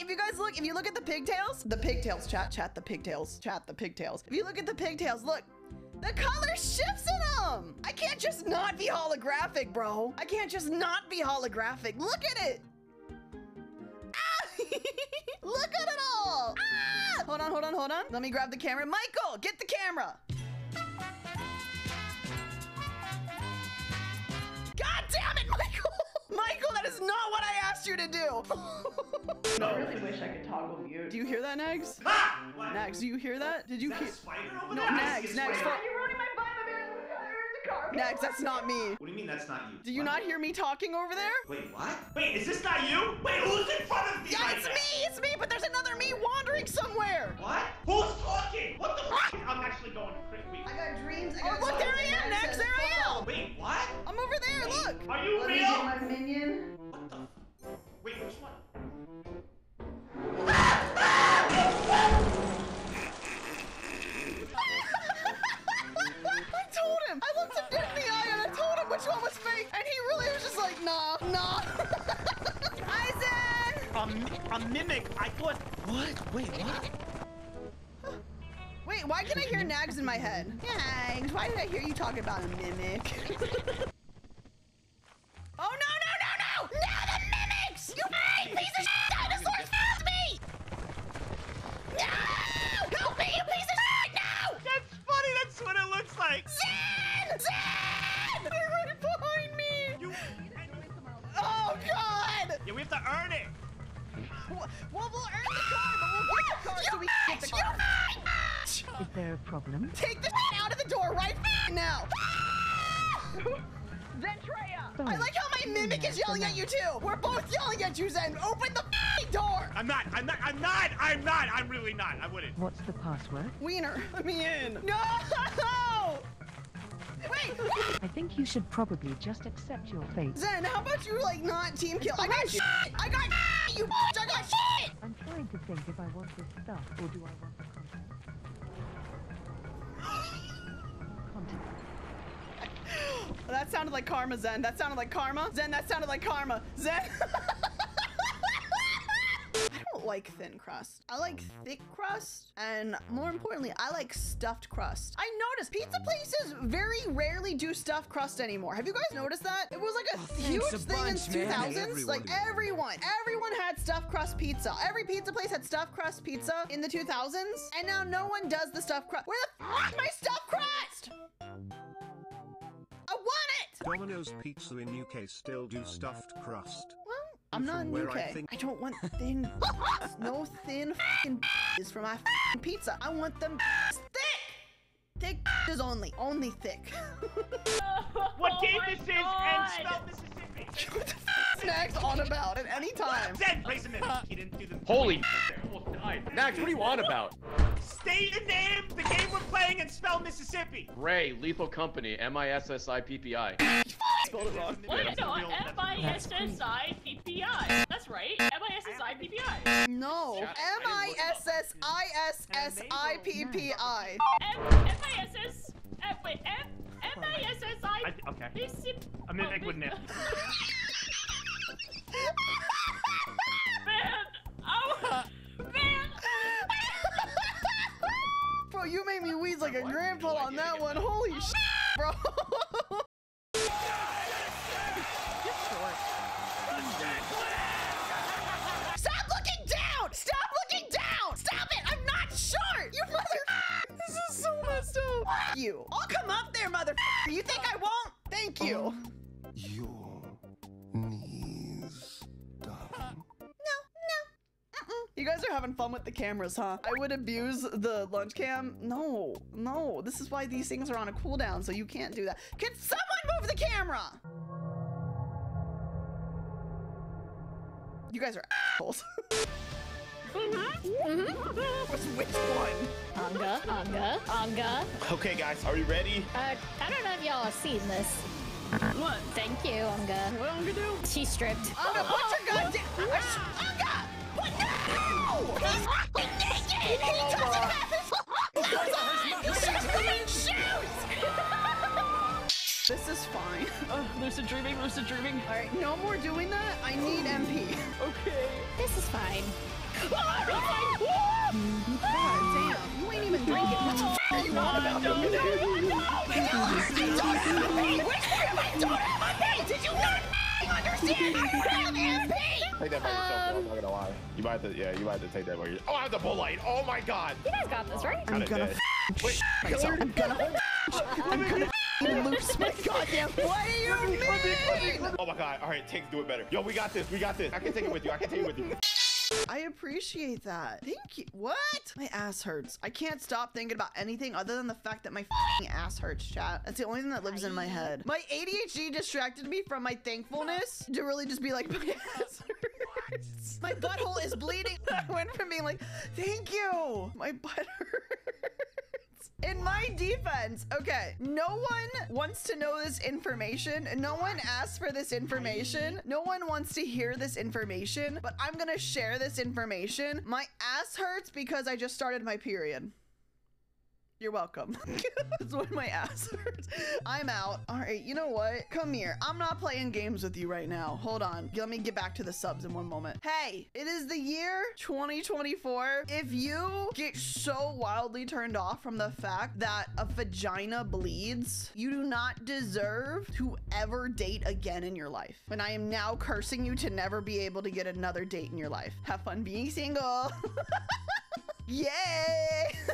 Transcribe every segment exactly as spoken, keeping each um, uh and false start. If you guys look, if you look at the pigtails, the pigtails, chat, chat, the pigtails, chat, the pigtails. If you look at the pigtails, look, the color shifts in them. I can't just not be holographic, bro. I can't just not be holographic. Look at it. Look at it all. Ah! Hold on, hold on, hold on. Let me grab the camera. Michael, get the camera. God damn it, Michael. Michael, that is not what I asked you to do. No. I really wish I could toggle mute. Do you hear that, Nagzz? Ah! What? Nagzz, do you hear that? Did you hear? Is that a spider over there? No, Nagzz, Nagzz. God, you're ruining my vibe. I'm in the car. Nagzz, that's not me. What do you mean that's not you? Do you what? Not hear me talking over there? Wait, what? Wait, is this not you? Wait, who's in front of me? Yeah, right it's now? me. It's me, but there's another me wandering somewhere. What? Who's talking? What the fuck? I'm actually going crazy. I got dreams. I got oh, look, there I am, Nagzz. There I am. Wait, what? I'm over there. Wait, look. Are you Let real? Me get my minion. What the? F Wait, which one? I told him. I looked him dead in the eye and I told him which one was fake, and he really was just like, nah, nah. Isaac. A, a mimic. I thought. What? Wait, what? Wait, why can I hear Nagzz in my head? Nagzz, why did I hear you talk about a mimic? Oh, no, no, no, no! No, the mimics! You big piece of shit! Dinosaurs found me! No! Help me, you piece of shit! No! That's funny, that's what it looks like. Zed! Zed! They're right behind me! You... Oh, God! Yeah, we have to earn it! Well, we'll earn the car, but we'll get the car so we can get the car. Is there a problem? Take this out of the door right now! Zentreya! I like how my mimic is yelling at you too! We're both yelling at you, Zen! Open the door! I'm not! I'm not! I'm not! I'm not! I'm really not! I wouldn't! What's the password? Wiener! Let me in! No! Wait! I think you should probably just accept your fate. Zen, how about you, like, not team kill? I got shit! I got shit! You bitch! I got shit! I'm trying to think if I want this stuff or do I want the content. That sounded like karma, Zen. That sounded like karma. Zen, that sounded like karma. Zen. I don't like thin crust. I like thick crust. And more importantly, I like stuffed crust. I noticed pizza places very rarely do stuffed crust anymore. Have you guys noticed that? It was like a oh, huge a thing bunch, in the two thousands. Everyone like everyone, everyone had stuffed crust pizza. Every pizza place had stuffed crust pizza in the two thousands. And now no one does the stuffed crust. Where the f*** is my stuffed crust? I want it! Domino's Pizza in U K still do stuffed crust. Well, I'm not in U K. I, I don't want thin No thin f***ing is for my f***ing pizza. I want them thick! Thick is only. Only thick. Oh, what game oh this God. Is and spell Mississippi. What the f*** is Nagzz on about at any time? Zed, place him in. He didn't do the Holy almost died. Nagzz, what do you on about? State the name, the game we're playing, and spell Mississippi. Ray, Lethal Company, M I S S I P P I. Spelled it wrong. What? No, M I S S I P P I. That's right. M I S S I P P I. No. M I S S I S S I P P I. M I S S. Wait, M I S S I. Okay. I mean, I wouldn't have. Man. Oh. Man. Bro, you made me wheeze like a grandpa on that one. Holy shit, bro. Stop looking down! Stop looking down! Stop it! I'm not short! You mother... This is so messed up. Fuck you. I'll come up there, mother... You think I won't? Thank you. Your knees down. You guys are having fun with the cameras, huh? I would abuse the lunch cam. No, no. This is why these things are on a cooldown, so you can't do that. Can someone move the camera? You guys are assholes. Mm-hmm. Mm-hmm. Which one? Anga, Anga, Anga. Okay, guys, are you ready? Uh, I don't know if y'all have seen this. What? Thank you, Anga. What Anga do? She stripped. Anga, put your goddamn... Anga! What? No! He's fucking naked! He doesn't have his clothes on! He's just wearing shoes! This is fine. lucid dreaming, lucid dreaming. All right, no more doing that. I need M P. Okay. This is fine. God damn, you ain't even drinking. What the f*** are you on about? No, no, no, no! I don't have M P! Which part of I don't have M P? Did you not understand? I don't have M P! Take that by yourself, I'm not gonna lie. You might have to, yeah, you might have to take that by yourself. Oh, I have the bull light! Oh my god! You guys got this, right? I'm gonna f***ing shit myself. I'm gonna f***ing I'm gonna f***ing lose my goddamn what do you mean? Oh my god, alright, Tink, do it better. Yo, we got this, we got this. I can take it with you, I can take it with you. I appreciate that. Thank you. What? My ass hurts. I can't stop thinking about anything other than the fact that my f***ing ass hurts, chat. That's the only thing that lives in my head. My A D H D distracted me from my thankfulness to really just be like, my ass hurts. My butthole is bleeding. I went from being like, thank you. My butt hurts. In my defense, okay, no one wants to know this information. No one asks for this information. No one wants to hear this information, but I'm gonna share this information. My ass hurts because I just started my period. You're welcome. That's why my ass hurts. I'm out. All right, you know what? Come here. I'm not playing games with you right now. Hold on. Let me get back to the subs in one moment. Hey, it is the year twenty twenty-four. If you get so wildly turned off from the fact that a vagina bleeds, you do not deserve to ever date again in your life. And I am now cursing you to never be able to get another date in your life. Have fun being single. Yay!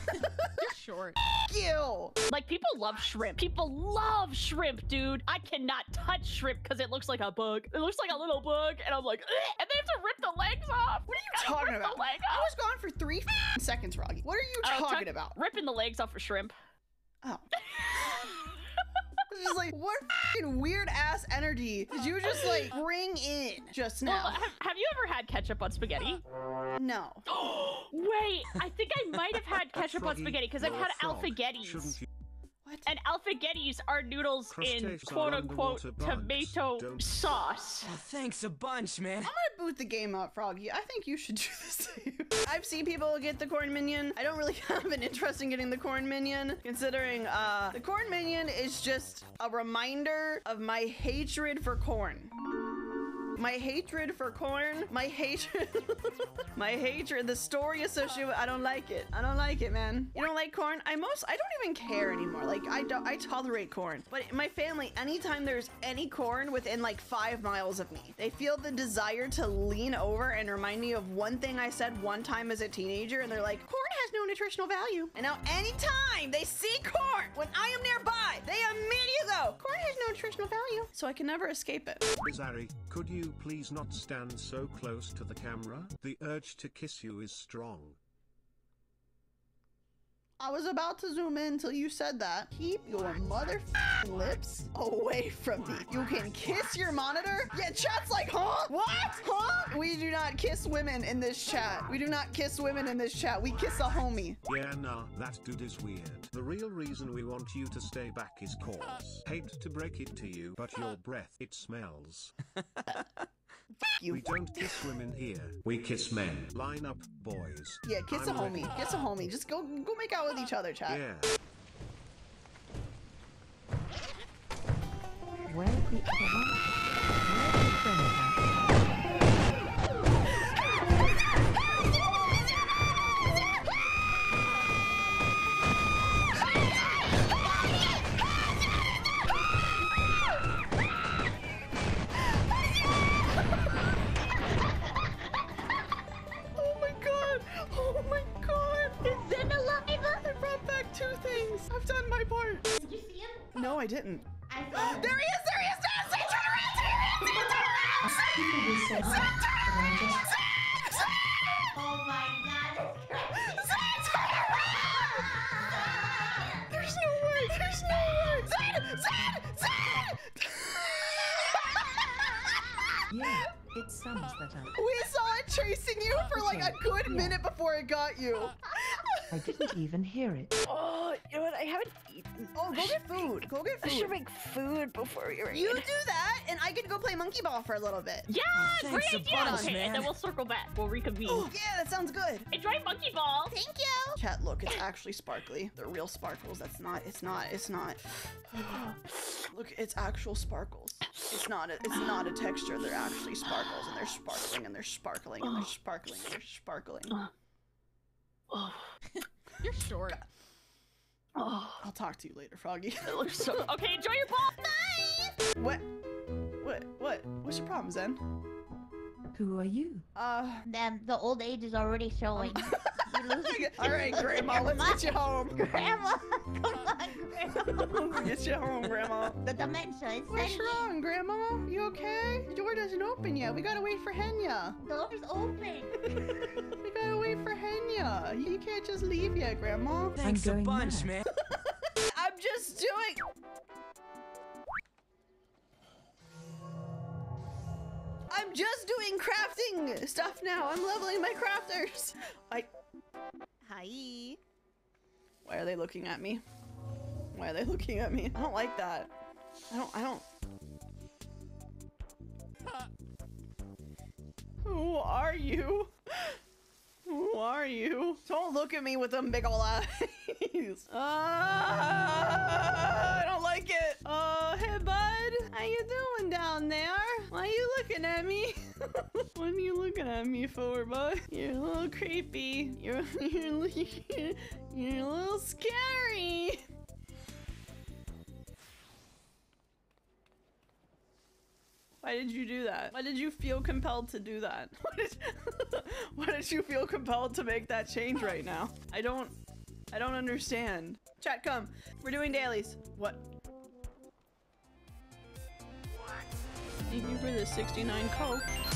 You're short. You! Like, people love shrimp. People love shrimp, dude. I cannot touch shrimp because it looks like a bug. It looks like a little bug, and I'm like, ugh! And they have to rip the legs off. What are you talking about? I was gone for three seconds, Froggy. What are you oh, talking about? Ripping the legs off for shrimp. Oh. Just like, what f***ing weird ass energy did you just like bring in just now? Well, have, have you ever had ketchup on spaghetti? No. Wait, I think I might have had ketchup on spaghetti because I've had Alphagettis. What? And Alphagettis are noodles in quote-unquote tomato Don't. sauce. Oh, thanks a bunch, man. I'm gonna boot the game up, Froggy. I think you should do the same. I've seen people get the corn minion. I don't really have an interest in getting the corn minion, considering uh, the corn minion is just a reminder of my hatred for corn. My hatred for corn, my hatred, my hatred, the story associated with, I don't like it. I don't like it, man. You don't like corn? I most, I don't even care anymore. Like, I don't, I tolerate corn. But my family, anytime there's any corn within like five miles of me, they feel the desire to lean over and remind me of one thing I said one time as a teenager. And they're like, corn has no nutritional value. And now anytime they see corn, when I am nearby, they immediately go, corn has no nutritional value. So I can never escape it. Desari, could you please not stand so close to the camera? The urge to kiss you is strong. I was about to zoom in till you said that. Keep your motherfucking lips away from me. You can kiss your monitor? Yeah, chat's like, huh? What? Huh? We do not kiss women in this chat. We do not kiss women in this chat. We kiss a homie. Yeah, nah, that dude is weird. The real reason we want you to stay back is cause. Hate to break it to you, but your breath, it smells. You. We don't kiss women here. We kiss men. Line up, boys. Yeah, kiss I'm a homie. Ready. Kiss a homie. Just go go make out with each other, chat. Yeah. Where are we from? I've done my part. Did you see him? No, I didn't. I saw him. There he is! There he is! Zed, turn around! Turn around! Zed, turn around! Oh my god! Zed, turn around! There's no way! There's no way! Zed! Zed! Zed! Yeah, it sounds better. We saw it chasing you for like a good minute before it got you. I didn't even hear it. Oh, you know what? I haven't eaten. Oh, go get food. Go get food. I should make food before we raid. You do that, and I can go play monkey ball for a little bit. Yeah, oh, great idea. Bottles, okay, man. And then we'll circle back. We'll reconvene. Oh, yeah, that sounds good. Enjoy monkey ball. Thank you. Chat, look, it's actually sparkly. They're real sparkles. That's not. It's not. It's not. Look, it's actual sparkles. It's not. A, it's not a texture. They're actually sparkles, and they're sparkling, and they're sparkling, and they're sparkling, and they're sparkling. And they're sparkling. Oh. You're short. Oh. I'll talk to you later, Froggy. That looks so... Okay, enjoy your ball! Bye! What? What? What? What's your problem, Zen? Who are you? Uh... Them, the old age is already showing. Um... Alright, Grandma, let's Grandma. get you home. Grandma, come on, Grandma. Let's get you home, Grandma. The dementia is What's wrong, Grandma? You okay? The door doesn't open yet. We gotta wait for Henya. The door's open. We gotta wait for Henya. You can't just leave yet, Grandma. Thanks a bunch, there. man. I'm just doing... I'm just doing crafting stuff now. I'm leveling my crafters. I... Hi. Why are they looking at me? Why are they looking at me? I don't like that. I don't, I don't. Huh. Who are you? Who are you? Don't look at me with them big ol' eyes. Uh, I don't like it. Oh, uh, hey, bud. How you doing down there? Why are you looking at me? What are you looking at me for, bud? You're a little creepy. You're, you're, you're, you're a little scary. Why did you do that? Why did you feel compelled to do that? Why did, why did you feel compelled to make that change right now? I don't, I don't understand. Chat, come. We're doing dailies. What? What? Thank you for the sixty-nine Coke.